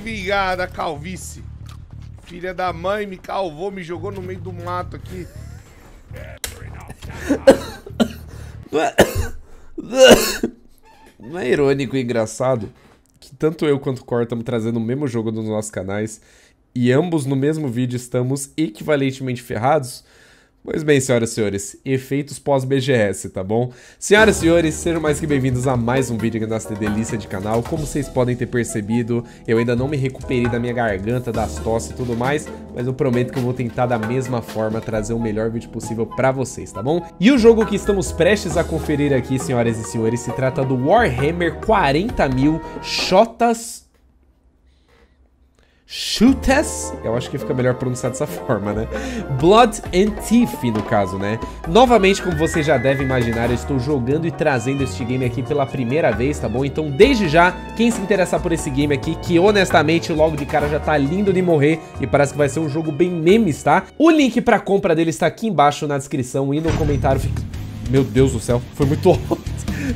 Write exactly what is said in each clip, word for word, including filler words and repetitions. me vingar da calvície. Filha da mãe me calvou, me jogou no meio do mato aqui. Não é irônico e engraçado que tanto eu quanto o Cor estamos trazendo o mesmo jogo nos nossos canais e ambos no mesmo vídeo estamos equivalentemente ferrados? Pois bem, senhoras e senhores, efeitos pós-B G S, tá bom? Senhoras e senhores, sejam mais que bem-vindos a mais um vídeo aqui da nossa delícia de canal. Como vocês podem ter percebido, eu ainda não me recuperei da minha garganta, das tosse e tudo mais, mas eu prometo que eu vou tentar da mesma forma trazer o melhor vídeo possível pra vocês, tá bom? E o jogo que estamos prestes a conferir aqui, senhoras e senhores, se trata do Warhammer quarenta mil Shootas... Shootas, eu acho que fica melhor pronunciar dessa forma, né? Blood and Teef, no caso, né? Novamente, como vocês já devem imaginar, eu estou jogando e trazendo este game aqui pela primeira vez, tá bom? Então, desde já, quem se interessar por esse game aqui, que honestamente, logo de cara já tá lindo de morrer e parece que vai ser um jogo bem memes, tá? O link pra compra dele está aqui embaixo na descrição e no comentário... Meu Deus do céu, foi muito alto.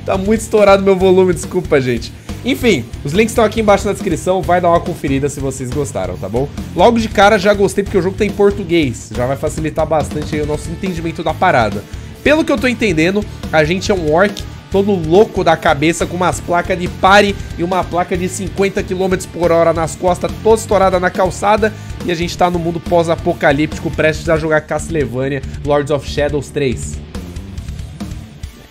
Tá muito estourado meu volume, desculpa, gente. Enfim, os links estão aqui embaixo na descrição, vai dar uma conferida se vocês gostaram, tá bom? Logo de cara já gostei porque o jogo tá em português, já vai facilitar bastante aí o nosso entendimento da parada. Pelo que eu tô entendendo, a gente é um orc todo louco da cabeça com umas placas de pare e uma placa de cinquenta quilômetros por hora nas costas, toda estourada na calçada, e a gente tá no mundo pós-apocalíptico prestes a jogar Castlevania Lords of Shadows três.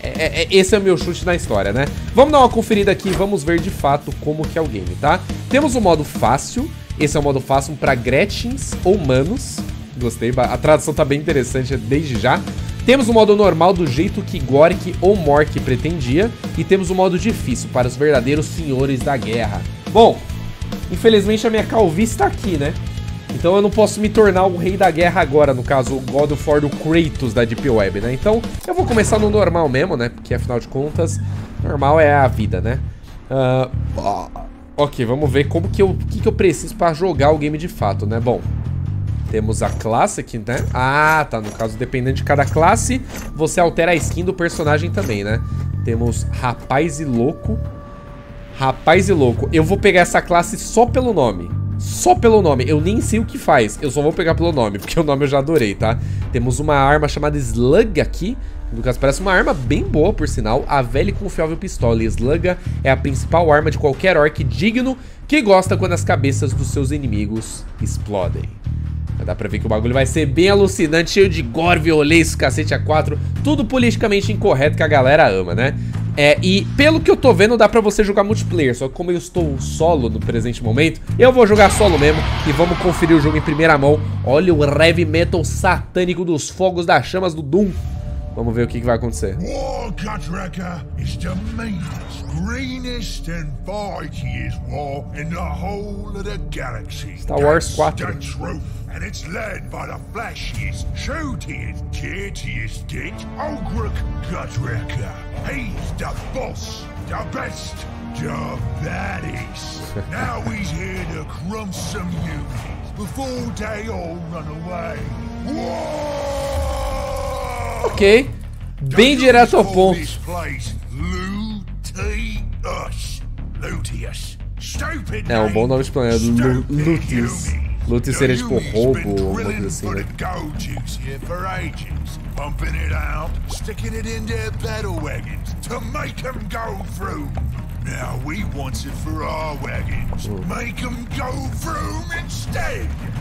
É, é, esse é o meu chute na história, né? Vamos dar uma conferida aqui e vamos ver de fato como que é o game, tá? Temos o modo fácil. Esse é o modo fácil para Gretchens ou Manos. Gostei, a tradução tá bem interessante desde já. Temos o modo normal do jeito que Gork ou Mork pretendia. E temos o modo difícil para os verdadeiros senhores da guerra. Bom, infelizmente a minha calvície tá aqui, né? Então eu não posso me tornar o rei da guerra agora, no caso, o God of War do Kratos da Deep Web, né? Então, eu vou começar no normal mesmo, né? Porque, afinal de contas, normal é a vida, né? Uh, ok, vamos ver como que eu, que que eu preciso pra jogar o game de fato, né? Bom, temos a classe aqui, né? Ah, tá, no caso, dependendo de cada classe, você altera a skin do personagem também, né? Temos Rapaz e Louco. Rapaz e Louco. Eu vou pegar essa classe só pelo nome. Só pelo nome, eu nem sei o que faz. Eu só vou pegar pelo nome, porque o nome eu já adorei, tá? Temos uma arma chamada Slug aqui. No caso, parece uma arma bem boa, por sinal. A velha e confiável pistola. E Slug é a principal arma de qualquer orc digno que gosta quando as cabeças dos seus inimigos explodem. Dá pra ver que o bagulho vai ser bem alucinante, cheio de gore, violência, cacete a quatro. Tudo politicamente incorreto que a galera ama, né? É, e pelo que eu tô vendo, dá pra você jogar multiplayer. Só que como eu estou solo no presente momento, eu vou jogar solo mesmo. E vamos conferir o jogo em primeira mão. Olha o heavy metal satânico dos fogos das chamas do Doom. Vamos ver o que, que vai acontecer. War Cutwrecker is the meanest, greenest and mightiest war in the whole of the galaxy. Star Wars quatro. That's truth, and it's led by the flashiest, shootiest, dirtiest dick, Ogric Cutwrecker. He's the boss, the best, the baddest. Now he's here to crumb some units before they all run away. War! Ok, bem direto ao ponto. É um bom nome de planeta, Lutius. Lutius seria tipo roubo ou alguma coisa assim, né?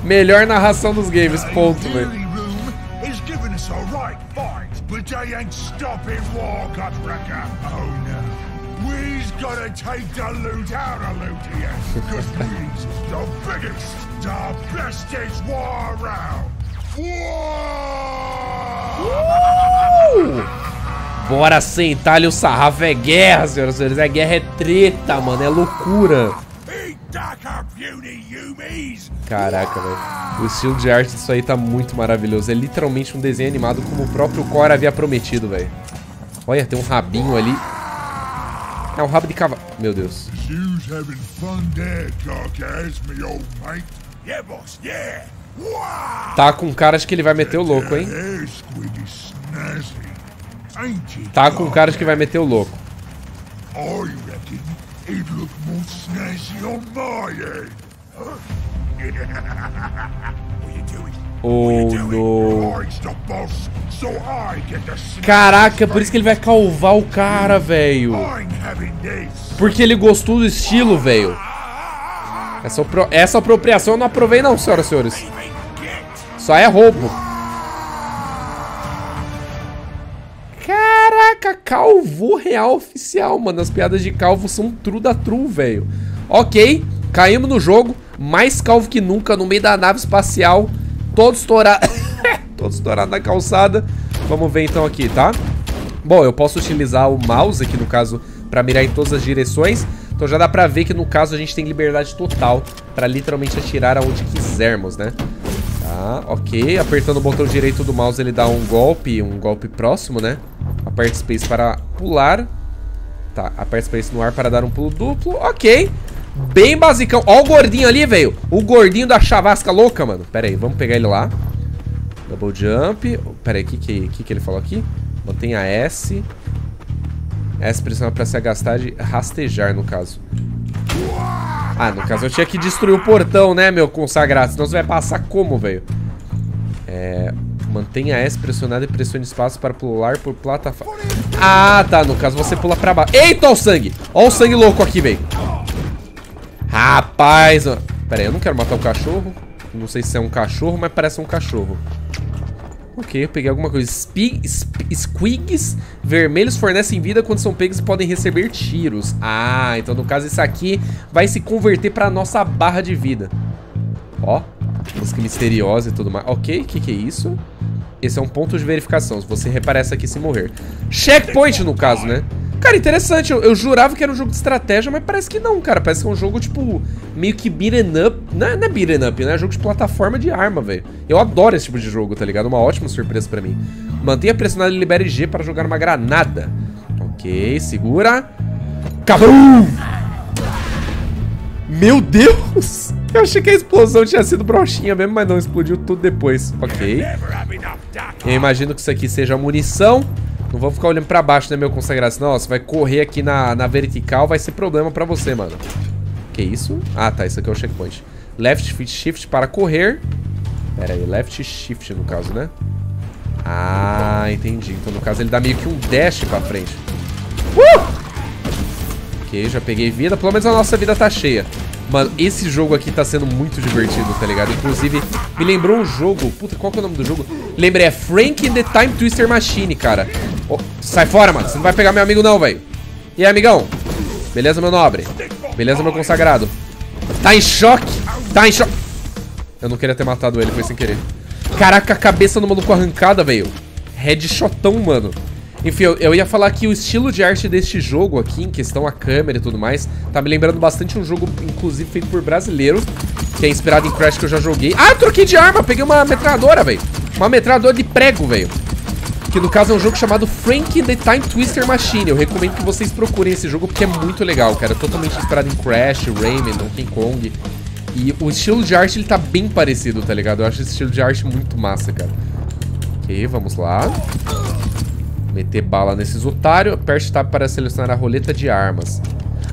Melhor narração dos games, ponto, velho. Is giving us a right fight, but they ain't stopping War Cutwrecker. Oh no, we's gotta take the loot out of Lutius, because we's the biggest, the bestest war around. War! Uh! Bora sentar-lhe o sarrafo, é guerra, senhoras e senhores, é guerra, é treta, mano, é loucura. Caraca, velho. O estilo de arte disso aí tá muito maravilhoso. É literalmente um desenho animado como o próprio Cora havia prometido, velho. Olha, tem um rabinho ali. É um rabo de cavalo. Meu Deus. Tá com cara de que ele vai meter o louco, hein? Tá com cara de que vai meter o louco. Oh, não. Caraca, por isso que ele vai calvar o cara, velho. Porque ele gostou do estilo, velho. Essa, essa apropriação eu não aprovei não, senhoras e senhores. Só é roubo. Caraca, calvo real oficial, mano. As piadas de calvo são true da true, velho. Ok, caímos no jogo. Mais calvo que nunca, no meio da nave espacial. Todo estourado. Todo estourado na calçada. Vamos ver então aqui, tá? Bom, eu posso utilizar o mouse aqui, no caso, pra mirar em todas as direções. Então já dá pra ver que, no caso, a gente tem liberdade total pra literalmente atirar aonde quisermos, né? Tá, ok. Apertando o botão direito do mouse ele dá um golpe, um golpe próximo, né? Aperta Space para pular. Tá, aperta Space no ar para dar um pulo duplo. Ok. Bem basicão. Ó o gordinho ali, velho. O gordinho da chavasca louca, mano. Pera aí, vamos pegar ele lá. Double jump. Pera aí, o que, que, que ele falou aqui? Mantém a S. S pressiona pra se agastar de rastejar, no caso. Ah, no caso eu tinha que destruir o portão, né, meu consagrado? Senão você vai passar como, velho? É... Mantenha a S pressionada e pressione espaço para pular por plataforma. Ah, tá. No caso você pula pra baixo. Eita, ó o sangue! Ó o sangue louco aqui, velho. Rapaz, mano. Pera aí, eu não quero matar o cachorro. Não sei se é um cachorro, mas parece um cachorro. Ok, eu peguei alguma coisa. Sp sp squigs vermelhos fornecem vida quando são pegos e podem receber tiros. Ah, então no caso isso aqui vai se converter pra nossa barra de vida. Ó, música misteriosa e tudo mais. Ok, o que, que é isso? Esse é um ponto de verificação. Você repara essa aqui se morrer. Checkpoint no caso, né? Cara, interessante, eu, eu jurava que era um jogo de estratégia, mas parece que não, cara, parece que é um jogo, tipo, meio que beat'em up, não é, não é beat'em up, né, é jogo de plataforma de arma, velho. Eu adoro esse tipo de jogo, tá ligado, uma ótima surpresa pra mim. Mantenha pressionado e libere G para jogar uma granada. Ok, segura. Cabum! Meu Deus! Eu achei que a explosão tinha sido broxinha mesmo, mas não, explodiu tudo depois. Ok. Eu imagino que isso aqui seja munição. Não vou ficar olhando pra baixo, né, meu consagrado? Senão, ó, você vai correr aqui na, na vertical, vai ser problema pra você, mano. Que isso? Ah, tá, isso aqui é o checkpoint. Left shift para correr. Pera aí, left shift no caso, né? Ah, entendi. Então, no caso, ele dá meio que um dash pra frente. Uh! Ok, já peguei vida. Pelo menos a nossa vida tá cheia. Mano, esse jogo aqui tá sendo muito divertido, tá ligado? Inclusive, me lembrou um jogo. Puta, qual que é o nome do jogo? Lembrei, é Frank and the Time Twister Machine, cara. Oh, sai fora, mano. Você não vai pegar meu amigo não, velho. E aí, amigão? Beleza, meu nobre? Beleza, meu consagrado? Tá em choque? Tá em choque? Eu não queria ter matado ele, foi sem querer. Caraca, a cabeça do maluco arrancada, velho. Headshotão, mano. Enfim, eu, eu ia falar que o estilo de arte deste jogo aqui, em questão a câmera e tudo mais, tá me lembrando bastante um jogo, inclusive, feito por brasileiros, que é inspirado em Crash, que eu já joguei. Ah, eu troquei de arma! Peguei uma metralhadora, velho. Uma metralhadora de prego, velho. Que, no caso, é um jogo chamado Frank and the Time Twister Machine. Eu recomendo que vocês procurem esse jogo, porque é muito legal, cara. Totalmente inspirado em Crash, Rayman, Donkey Kong. E o estilo de arte, ele tá bem parecido, tá ligado? Eu acho esse estilo de arte muito massa, cara. Ok, vamos lá. Meter bala nesses otários. Aperte tab para selecionar a roleta de armas.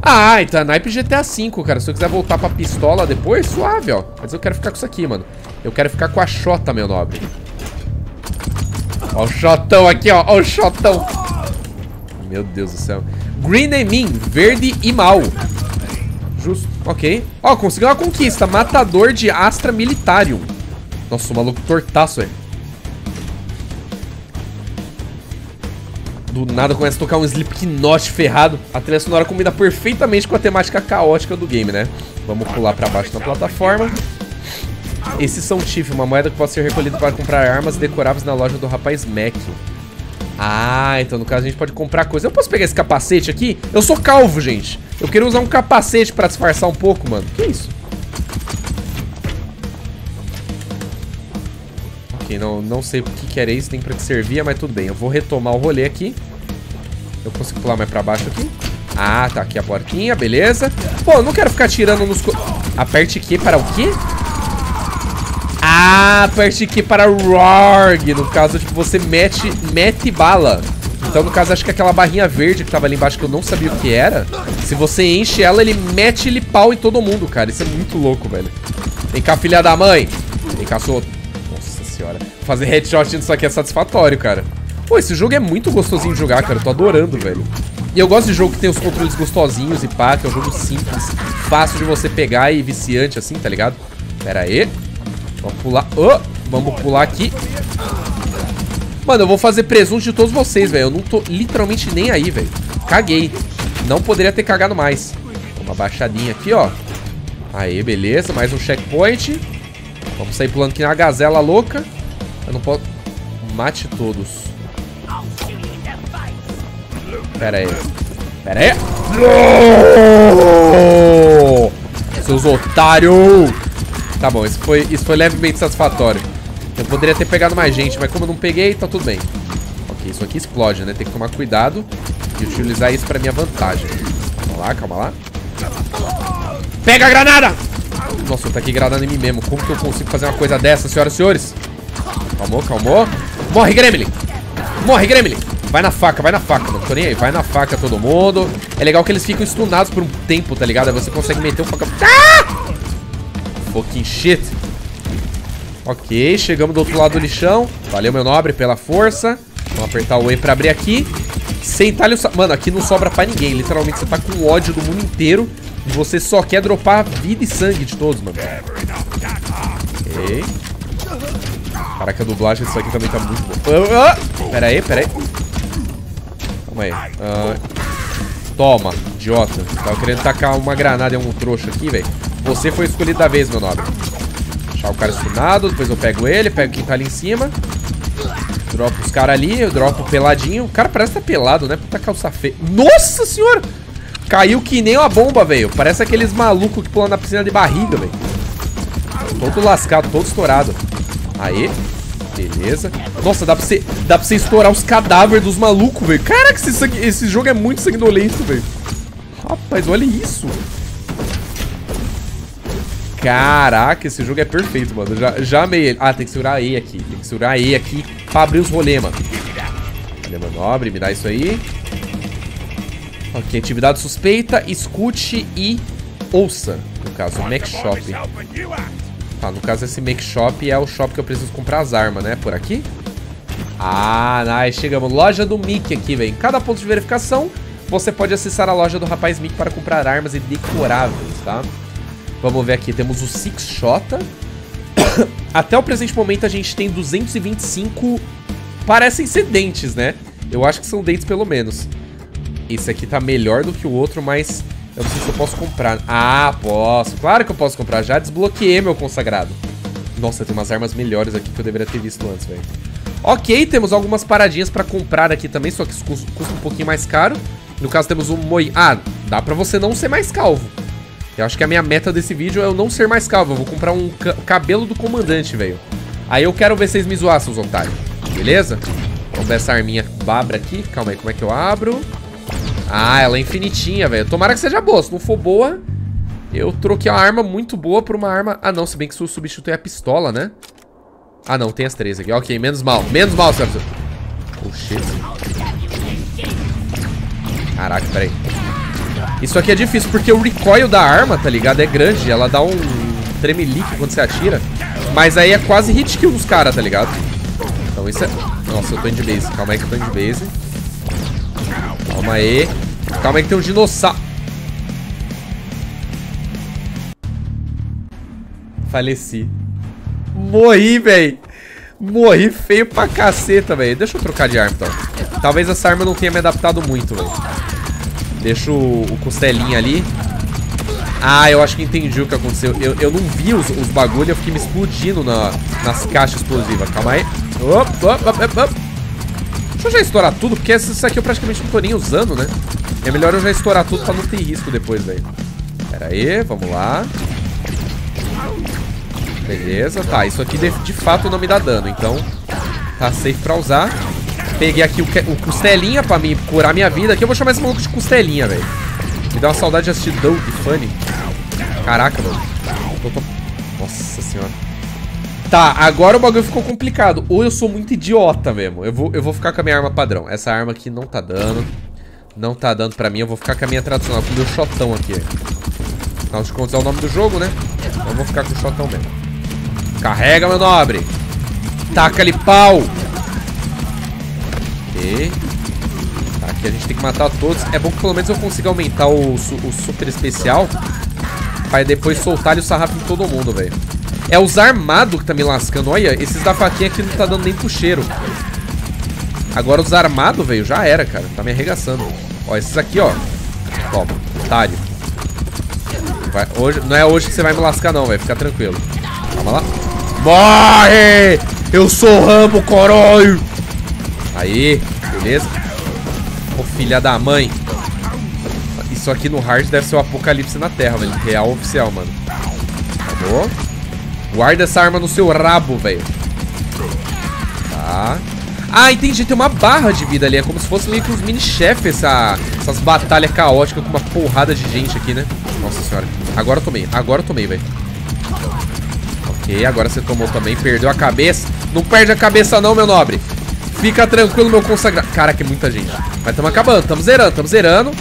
Ah, então é naipe G T A cinco, cara. Se eu quiser voltar pra pistola depois, suave, ó. Mas eu quero ficar com isso aqui, mano. Eu quero ficar com a xota, meu nobre. Ó o xotão aqui, ó. Ó o xotão. Meu Deus do céu. Green and mean. Verde e mal. Justo. Ok. Ó, conseguiu uma conquista. Matador de Astra Militarium. Nossa, o maluco tortaço, velho. Do nada começa a tocar um Slipknot ferrado. A trilha sonora combina perfeitamente com a temática caótica do game, né? Vamos pular pra baixo na plataforma. Esse São Tiff, uma moeda que pode ser recolhida para comprar armas decoráveis na loja do rapaz Mac. Ah, então no caso a gente pode comprar coisa. Eu posso pegar esse capacete aqui? Eu sou calvo, gente. Eu queria usar um capacete pra disfarçar um pouco, mano. Que isso? Não, não sei o que, que era isso, nem pra que servia, mas tudo bem. Eu vou retomar o rolê aqui. Eu consigo pular mais pra baixo aqui. Ah, tá aqui a porquinha, beleza. Pô, eu não quero ficar tirando nos... Co... Aperte Q para o quê? Ah, aperte Q para o R O R G. No caso, tipo, você mete, mete bala. Então, no caso, acho que aquela barrinha verde que tava ali embaixo, que eu não sabia o que era. Se você enche ela, ele mete ele pau em todo mundo, cara. Isso é muito louco, velho. Vem cá, filha da mãe. Vem cá, solto. Nossa senhora. Fazer headshot nisso aqui é satisfatório, cara. Pô, esse jogo é muito gostosinho de jogar, cara. Eu tô adorando, velho. E eu gosto de jogo que tem os controles gostosinhos e pá, que é um jogo simples, fácil de você pegar e viciante assim, tá ligado? Pera aí. Vamos pular. Oh, vamos pular aqui. Mano, eu vou fazer presunto de todos vocês, velho. Eu não tô literalmente nem aí, velho. Caguei. Não poderia ter cagado mais. Uma baixadinha aqui, ó. Aí, beleza. Mais um checkpoint. Vamos sair pulando aqui na gazela louca. Eu não posso... Mate todos. Pera aí. Pera aí. Oh! Seus otários! Tá bom, isso foi, isso foi levemente satisfatório. Eu poderia ter pegado mais gente, mas como eu não peguei, tá tudo bem. Ok, isso aqui explode, né? Tem que tomar cuidado e utilizar isso pra minha vantagem. Calma lá, calma lá. Pega a granada! Nossa, eu tô aqui granada em mim mesmo. Como que eu consigo fazer uma coisa dessa, senhoras e senhores? Calmou, calmou. Morre, Gremlin! Morre, Gremlin! Vai na faca, vai na faca, mano. Tô nem aí. Vai na faca todo mundo. É legal que eles ficam stunados por um tempo, tá ligado? Aí você consegue meter um faca... Ah! Fucking shit! Ok, chegamos do outro lado do lixão. Valeu, meu nobre, pela força. Vamos apertar o E pra abrir aqui. Sem talho... Mano, aqui não sobra pra ninguém. Literalmente, você tá com ódio do mundo inteiro. E você só quer dropar vida e sangue de todos, mano. Ok. Caraca, a dublagem disso aqui também tá muito boa. Ah! Pera aí, pera aí. Calma aí. Ah. Toma, idiota. Tava querendo tacar uma granada em um trouxa aqui, velho. Você foi escolhido da vez, meu nobre. Deixar o cara estunado, depois eu pego ele, pego quem tá ali em cima. Dropo os caras ali, eu dropo peladinho. O cara parece que tá pelado, né? Puta calça feia. Nossa senhora! Caiu que nem uma bomba, velho. Parece aqueles malucos que pulam na piscina de barriga, velho. Todo lascado, todo estourado. Aí, beleza. Nossa, dá pra você, dá pra você estourar os cadáveres dos malucos, velho. Caraca, esse, sangue, esse jogo é muito sanguinolento, velho. Rapaz, olha isso. Caraca, esse jogo é perfeito, mano. Já, já amei ele. Ah, tem que segurar a E aqui. Tem que segurar a E aqui pra abrir os rolê, mano. Cadê, meu nobre? Me dá isso aí. Ok, atividade suspeita. Escute e ouça. No caso, o Mac Shop. Tá, no caso esse make shop é o shop que eu preciso comprar as armas, né? Por aqui. Ah, nice. Chegamos. Loja do Mickey aqui, velho. Em cada ponto de verificação, você pode acessar a loja do rapaz Mickey para comprar armas e decoráveis, tá? Vamos ver aqui. Temos o Six Shota. Até o presente momento a gente tem duzentos e vinte e cinco... Parecem ser dentes, né? Eu acho que são dentes pelo menos. Esse aqui tá melhor do que o outro, mas... Eu não sei se eu posso comprar. Ah, posso. Claro que eu posso comprar. Já desbloqueei, meu consagrado. Nossa, tem umas armas melhores aqui que eu deveria ter visto antes, velho. Ok, temos algumas paradinhas pra comprar aqui também, só que isso custa, custa um pouquinho mais caro. No caso, temos um moi... Ah, dá pra você não ser mais calvo. Eu acho que a minha meta desse vídeo é eu não ser mais calvo. Eu vou comprar um ca... cabelo do comandante, velho. Aí eu quero ver vocês me zoar, seus otários. Beleza? Vamos ver essa arminha babra aqui. Calma aí, como é que eu abro? Ah, ela é infinitinha, velho. Tomara que seja boa. Se não for boa, eu troquei uma arma muito boa por uma arma... Ah, não. Se bem que se eu substituir a pistola, né? Ah, não. Tem as três aqui. Ok, menos mal. Menos mal, senhor. Oh, shit. Caraca, peraí. Isso aqui é difícil porque o recoil da arma, tá ligado? É grande. Ela dá um tremelique quando você atira. Mas aí é quase hit kill dos caras, tá ligado? Então isso é... Nossa, eu tô indo de base. Calma aí que eu tô indo de base. Calma aí. Calma aí que tem um dinossauro. Faleci. Morri, velho. Morri feio pra caceta, velho. Deixa eu trocar de arma, então. Talvez essa arma não tenha me adaptado muito, velho. Deixa o, o costelinho ali. Ah, eu acho que entendi o que aconteceu. Eu, eu não vi os, os bagulhos. Eu fiquei me explodindo na, nas caixas explosivas. Calma aí. Op, op, op, op. Deixa eu já estourar tudo, porque isso aqui eu praticamente não tô nem usando, né? É melhor eu já estourar tudo pra não ter risco depois, velho. Pera aí, vamos lá. Beleza, tá. Isso aqui de, de fato não me dá dano, então tá safe pra usar. Peguei aqui o, o Costelinha pra me curar minha vida. Aqui eu vou chamar esse maluco de Costelinha, velho. Me dá uma saudade de assistir Dope Funny. Caraca, mano. Nossa senhora. Tá, agora o bagulho ficou complicado. Ou eu sou muito idiota mesmo. Eu vou, eu vou ficar com a minha arma padrão. Essa arma aqui não tá dando. Não tá dando pra mim. Eu vou ficar com a minha tradicional, com o meu shotão aqui. Afinal de contas é o nome do jogo, né? Eu vou ficar com o shotão mesmo. Carrega, meu nobre. Taca-lhe pau. Ok. Tá, aqui a gente tem que matar todos. É bom que pelo menos eu consiga aumentar o, o super especial pra depois soltar-lhe o sarrafo em todo mundo, velho. É os armados que tá me lascando. Olha, esses da faquinha aqui não tá dando nem pro cheiro. Agora os armados, velho, já era, cara. Tá me arregaçando. Ó, esses aqui, ó. Toma, otário. Vai, hoje, não é hoje que você vai me lascar, não, velho. Fica tranquilo. Calma lá. Morre! Eu sou o Rambo, corói! Aí, beleza. Ô, filha da mãe. Isso aqui no hard deve ser o apocalipse na Terra, velho. Real oficial, mano. Tá bom? Guarda essa arma no seu rabo, velho. Tá. Ah, entendi, tem uma barra de vida ali. É como se fosse meio que uns mini-chefes essa, essas batalhas caóticas com uma porrada de gente aqui, né? Nossa senhora. Agora eu tomei, agora eu tomei, velho. Ok, agora você tomou também. Perdeu a cabeça. Não perde a cabeça não, meu nobre. Fica tranquilo, meu consagrado. Caraca, é muita gente. Mas tamo acabando, tamo zerando, tamo zerando.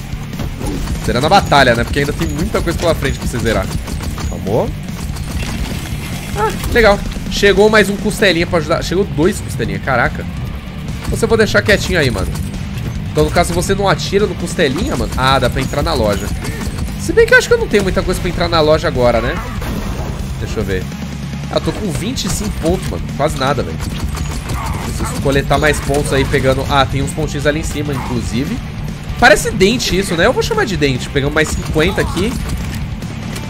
Zerando a batalha, né? Porque ainda tem muita coisa pela frente pra você zerar. Calmou. Ah, legal. Chegou mais um costelinha pra ajudar. Chegou dois costelinhas, caraca. Você vou deixar quietinho aí, mano. Então, no caso, você não atira no costelinha, mano. Ah, dá pra entrar na loja. Se bem que eu acho que eu não tenho muita coisa pra entrar na loja agora, né? Deixa eu ver. Ah, eu tô com vinte e cinco pontos, mano. Quase nada, velho. Preciso coletar mais pontos aí pegando... Ah, tem uns pontinhos ali em cima, inclusive. Parece dente isso, né? Eu vou chamar de dente. Pegamos mais cinquenta aqui.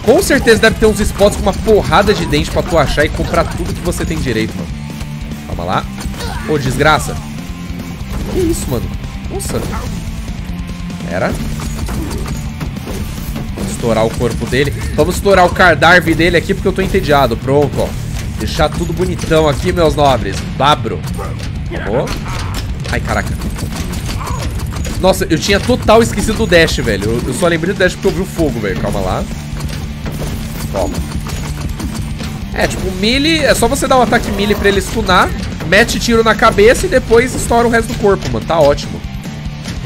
Com certeza deve ter uns spots com uma porrada de dente pra tu achar e comprar tudo que você tem direito, mano. Calma lá. Ô, desgraça. Que isso, mano? Nossa. Pera. Vamos estourar o corpo dele. Vamos estourar o cardarve dele aqui porque eu tô entediado. Pronto, ó. Deixar tudo bonitão aqui, meus nobres. Babro. Acabou. Ai, caraca. Nossa, eu tinha total esquecido do dash, velho. Eu, eu só lembrei do dash porque eu vi o fogo, velho. Calma lá. Toma. É, tipo, melee... É só você dar um ataque melee pra ele stunar. Mete tiro na cabeça e depois estoura o resto do corpo, mano. Tá ótimo.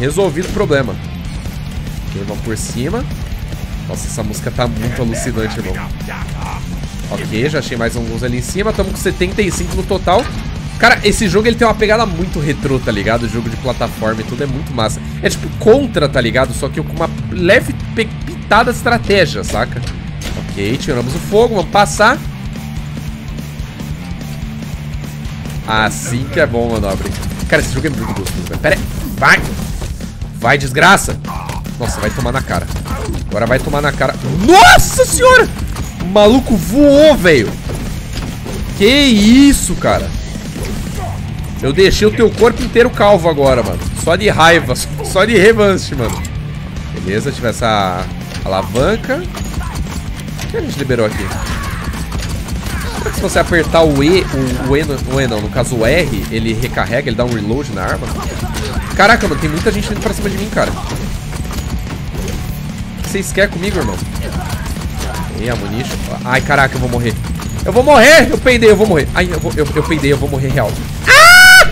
Resolvido o problema. Vamos por cima. Nossa, essa música tá muito alucinante, mano. Ok, já achei mais alguns ali em cima. Tamo com setenta e cinco no total. Cara, esse jogo ele tem uma pegada muito retrô, tá ligado? O jogo de plataforma e tudo é muito massa. É tipo Contra, tá ligado? Só que com uma leve pitada de estratégia, saca? Ok, tiramos o fogo, vamos passar. Assim que é bom, manobre. Cara, esse jogo é muito gostoso, velho. Pera aí. Vai. Vai, desgraça. Nossa, vai tomar na cara. Agora vai tomar na cara. Nossa senhora! O maluco voou, velho. Que isso, cara. Eu deixei o teu corpo inteiro calvo agora, mano. Só de raiva. Só de revanche, mano. Beleza, tive essa alavanca. O que a gente liberou aqui? Se você apertar o E, o, o, e, o E não, no caso o R, ele recarrega, ele dá um reload na arma. Caraca, mano, tem muita gente vindo pra cima de mim, cara. O que vocês querem comigo, irmão? E a munição. Ai, caraca, eu vou morrer. Eu vou morrer! Eu peidei, eu vou morrer. Ai, eu, vou, eu, eu peidei, eu vou morrer real. Ah!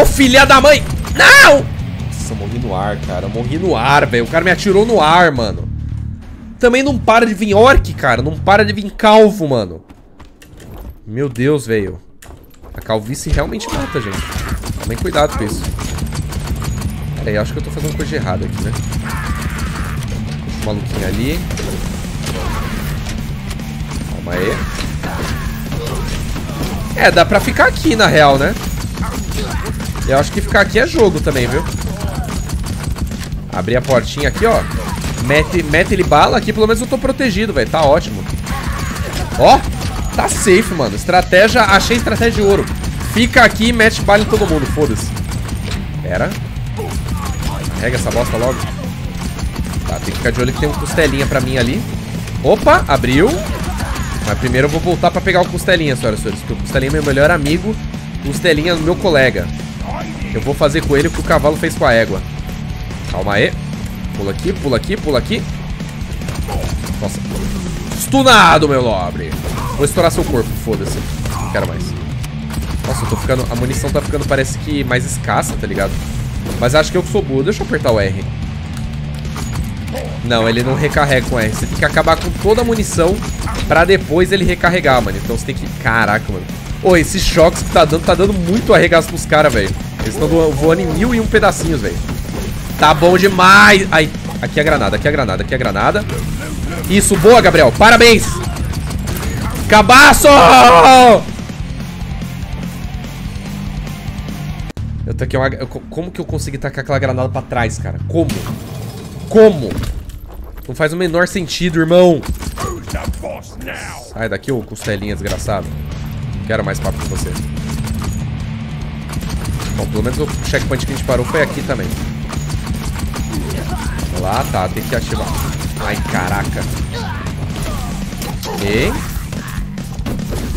Ô, filha da mãe! Não! Nossa, eu morri no ar, cara. Eu morri no ar, velho. O cara me atirou no ar, mano. Também não para de vir orc, cara. Não para de vir calvo, mano. Meu Deus, velho. A calvície realmente mata, gente. Tomem cuidado com isso. Pera aí, acho que eu tô fazendo coisa errada aqui, né? Puxa o maluquinho ali. Calma aí. É, dá pra ficar aqui, na real, né? Eu acho que ficar aqui é jogo também, viu? Abrir a portinha aqui, ó. Mete, mete ele bala aqui, pelo menos eu tô protegido, velho. Tá ótimo. Ó, tá safe, mano. Estratégia, achei estratégia de ouro. Fica aqui e mete bala em todo mundo, foda-se. Pera. Carrega essa bosta logo. Tá, tem que ficar de olho que tem um costelinha pra mim ali. Opa, abriu. Mas primeiro eu vou voltar pra pegar o costelinha, senhoras e senhores. Porque o costelinha é meu melhor amigo. Costelinha é meu colega. Eu vou fazer com ele o que o cavalo fez com a égua. Calma aí. Pula aqui, pula aqui, pula aqui. Nossa. Stunado, meu nobre. Vou estourar seu corpo, foda-se. Não quero mais. Nossa, eu tô ficando... A munição tá ficando, parece que mais escassa, tá ligado? Mas acho que eu que sou burro. Deixa eu apertar o R. Não, ele não recarrega com R. Você tem que acabar com toda a munição pra depois ele recarregar, mano. Então você tem que... Caraca, mano. Ô, esses choques que tá dando, tá dando muito arregaço pros caras, velho. Eles estão voando em mil e um pedacinhos, velho. Tá bom demais. Ai, aqui é a granada, aqui é a granada, aqui é a granada. Isso, boa, Gabriel. Parabéns. Cabaço! Eu tô aqui, uma... Como que eu consegui tacar aquela granada pra trás, cara? Como? Como? Não faz o menor sentido, irmão. Sai daqui, ô costelinha desgraçado. Quero mais papo com você. Bom, pelo menos o checkpoint que a gente parou foi aqui também. Lá, tá, tem que ativar. Ai, caraca. E...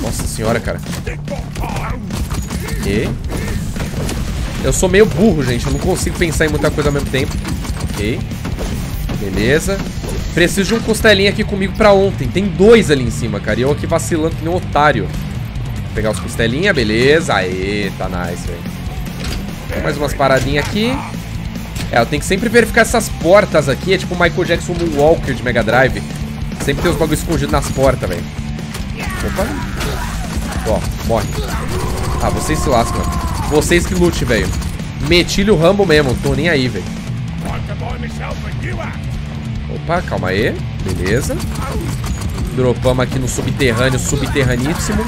Nossa senhora, cara. E... Eu sou meio burro, gente. Eu não consigo pensar em muita coisa ao mesmo tempo. Ok. Beleza. Preciso de um costelinho aqui comigo pra ontem. Tem dois ali em cima, cara. E eu aqui vacilando que nem um otário. Vou pegar os costelinhas, beleza. Aê, tá nice, velho. Mais umas paradinhas aqui. É, eu tenho que sempre verificar essas portas aqui. É tipo o Michael Jackson Moonwalker de Mega Drive. Sempre tem os bagulho escondidos nas portas, velho. Opa. Ó, morre. Ah, vocês se lascam. Vocês que lute, velho. Metilho Rambo mesmo, tô nem aí, velho. Opa, calma aí. Beleza. Dropamos aqui no subterrâneo, subterraníssimo.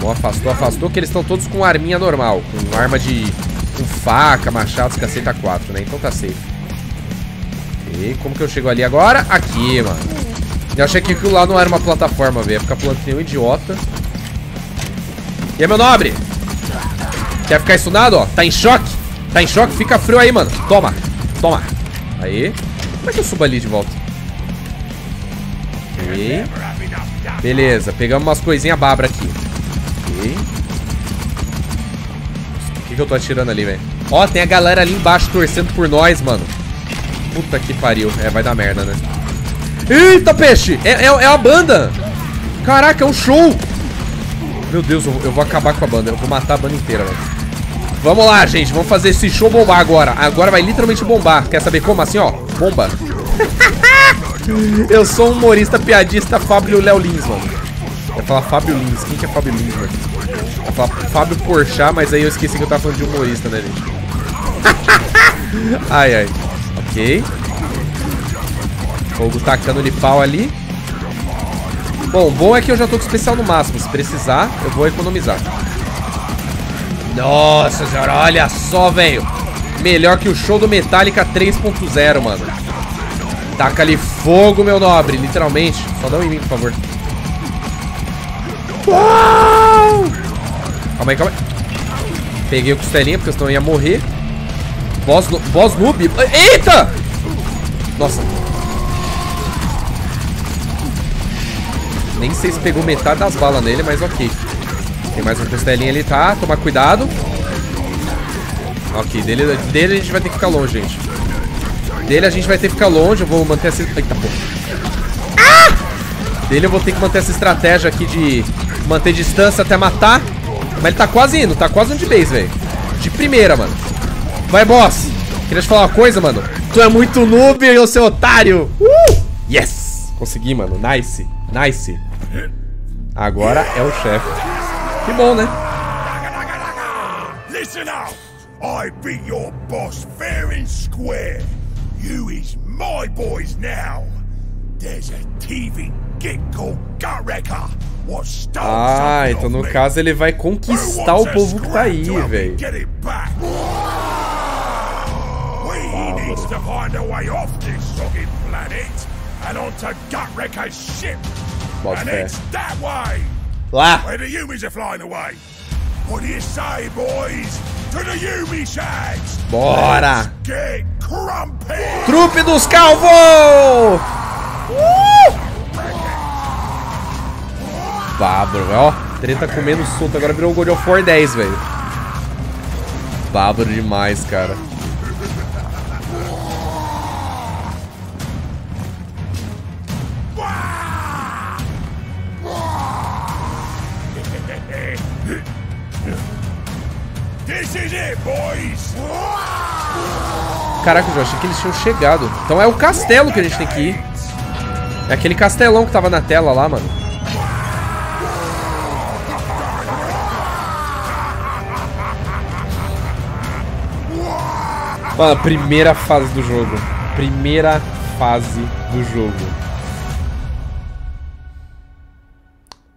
Bom, afastou, afastou, que eles estão todos com arminha normal. Com arma de... Com faca, machados, caceta quatro, né? Então tá safe. E como que eu chego ali agora? Aqui, mano. Eu achei que aquilo lá não era uma plataforma, velho. Ficar pulando que nem um idiota. E aí, meu nobre? Quer ficar estunado, ó? Tá em choque? Tá em choque? Fica frio aí, mano. Toma. Toma. Aí. Como é que eu subo ali de volta? E... Beleza. Pegamos umas coisinhas babra aqui. O que, que eu tô atirando ali, velho? Ó, tem a galera ali embaixo torcendo por nós, mano. Puta que pariu. É, vai dar merda, né? Eita, peixe! É, é, é a banda! Caraca, é um show! Meu Deus, eu, eu vou acabar com a banda. Eu vou matar a banda inteira, velho. Vamos lá, gente. Vamos fazer esse show bombar agora. Agora vai literalmente bombar. Quer saber como? Assim, ó. Bomba. Eu sou um humorista, piadista, Fábio Léo Lins, mano. Eu ia falar Fábio Lins. Quem que é Fábio Lins, velho? Eu ia falar Fábio Porchat, mas aí eu esqueci que eu tava falando de humorista, né, gente? Ai, ai. Ok. Fogo tacando de pau ali. Bom, bom é que eu já tô com especial no máximo. Se precisar, eu vou economizar. Nossa senhora, olha só, velho. Melhor que o show do Metallica três ponto zero, mano. Taca ali fogo, meu nobre, literalmente. Só dá um em mim, por favor. Uau! Calma aí, calma aí. Peguei o costelinha, porque senão eu ia morrer. Boss, boss noob. Eita! Nossa. Nem sei se pegou metade das balas nele, mas ok. Tem mais uma costelinha ali, tá? Tomar cuidado. Ok, dele, dele a gente vai ter que ficar longe, gente. Dele a gente vai ter que ficar longe. Eu vou manter essa... Eita, porra. Ah! Dele eu vou ter que manter essa estratégia aqui de... Manter distância até matar. Mas ele tá quase indo, tá quase indo de base, velho. De primeira, mano. Vai, boss. Queria te falar uma coisa, mano. Tu é muito noob, eu seu otário. Uh! Yes! Consegui, mano. Nice. Nice. Agora é o chefe. Que bom, né? Listen up. I beat your boss fair and square. You is my boys now. There's a T V gig called Gareka. Ah, então no caso ele vai conquistar o povo que tá aí, velho. Lá! Bora! Trupe dos Calvos! Uh! Bárbaro, velho. Ó, treta comendo solto. Agora virou o God of War dez, velho. Bárbaro demais, cara. Caraca, eu achei que eles tinham chegado. Então é o castelo que a gente tem que ir. É aquele castelão que tava na tela lá, mano. Mano, primeira fase do jogo. Primeira fase do jogo.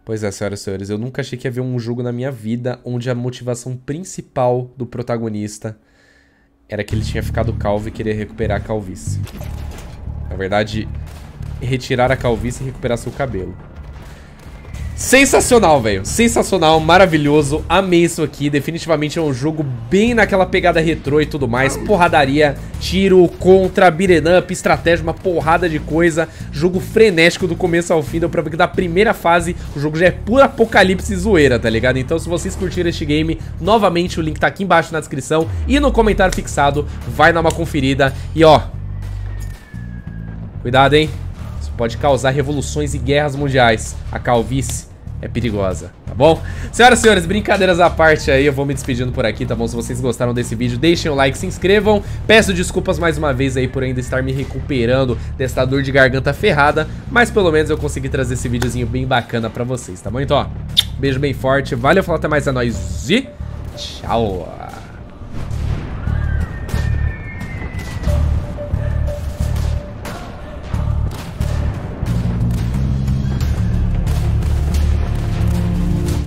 Pois é, senhoras e senhores, eu nunca achei que ia ver um jogo na minha vida onde a motivação principal do protagonista era que ele tinha ficado calvo e queria recuperar a calvície. Na verdade, retirar a calvície e recuperar seu cabelo. Sensacional, velho! Sensacional, maravilhoso, amei isso aqui. Definitivamente é um jogo bem naquela pegada retrô e tudo mais. Porradaria, tiro, contra, beat'em up, estratégia, uma porrada de coisa. Jogo frenético do começo ao fim. Deu pra ver que da primeira fase o jogo já é pura apocalipse e zoeira, tá ligado? Então se vocês curtiram este game, novamente o link tá aqui embaixo na descrição e no comentário fixado. Vai dar uma conferida e ó, cuidado, hein? Pode causar revoluções e guerras mundiais. A calvície é perigosa, tá bom? Senhoras e senhores, brincadeiras à parte aí, eu vou me despedindo por aqui, tá bom? Se vocês gostaram desse vídeo, deixem o like, se inscrevam. Peço desculpas mais uma vez aí por ainda estar me recuperando desta dor de garganta ferrada, mas pelo menos eu consegui trazer esse videozinho bem bacana pra vocês, tá bom? Então, ó, beijo bem forte, valeu, falou, até mais, a nós e tchau!